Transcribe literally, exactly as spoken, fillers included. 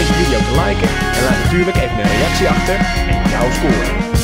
deze video te liken en laat natuurlijk even een reactie achter en jouw score.